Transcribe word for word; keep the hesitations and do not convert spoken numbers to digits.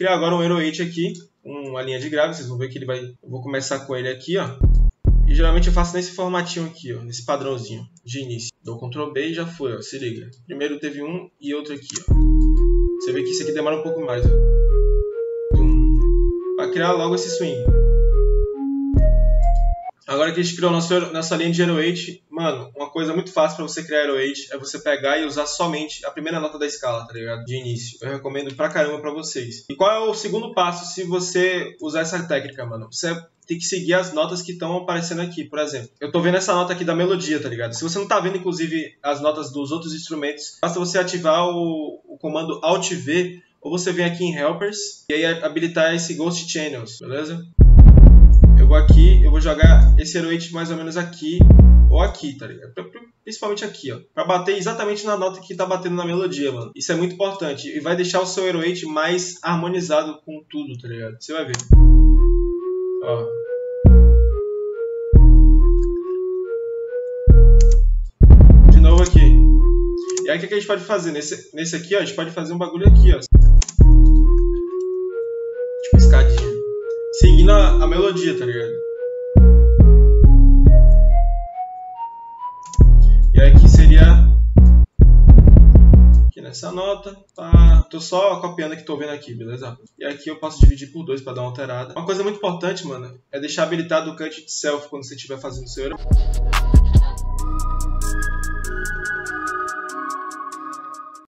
criar agora um Hero oito aqui, uma linha de grave. Vocês vão ver que ele vai... Eu vou começar com ele aqui, ó. E geralmente eu faço nesse formatinho aqui, ó, nesse padrãozinho de início. Dou Ctrl B e já foi, ó, se liga. Primeiro teve um e outro aqui, ó. Você vê que isso aqui demora um pouco mais, ó. Tum. Pra criar logo esse swing. Agora que a gente criou nosso, nossa linha de Hero oito, mano, uma coisa muito fácil pra você criar Hero oito é você pegar e usar somente a primeira nota da escala, tá ligado? De início. Eu recomendo pra caramba pra vocês. E qual é o segundo passo se você usar essa técnica, mano? Você tem que seguir as notas que estão aparecendo aqui. Por exemplo, eu tô vendo essa nota aqui da melodia, tá ligado? Se você não tá vendo, inclusive, as notas dos outros instrumentos, basta você ativar o, o comando Alt V, ou você vem aqui em Helpers, e aí habilitar esse Ghost Channels, beleza? Eu vou aqui, eu vou jogar esse Hero oito mais ou menos aqui, ou aqui, tá ligado? Principalmente aqui, ó. Pra bater exatamente na nota que tá batendo na melodia, mano. Isso é muito importante, e vai deixar o seu Hero oito mais harmonizado com tudo, tá ligado? Você vai ver. Ó. Aí o que a gente pode fazer? Nesse, nesse aqui, ó, a gente pode fazer um bagulho aqui, ó. Tipo escadinha. Seguindo a, a melodia, tá ligado? E aí aqui seria... Aqui nessa nota. Tá... Tô só copiando o que tô vendo aqui, beleza? E aqui eu posso dividir por dois pra dar uma alterada. Uma coisa muito importante, mano, é deixar habilitado o Cut Itself quando você estiver fazendo o seu...